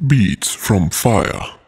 Beats from Fire.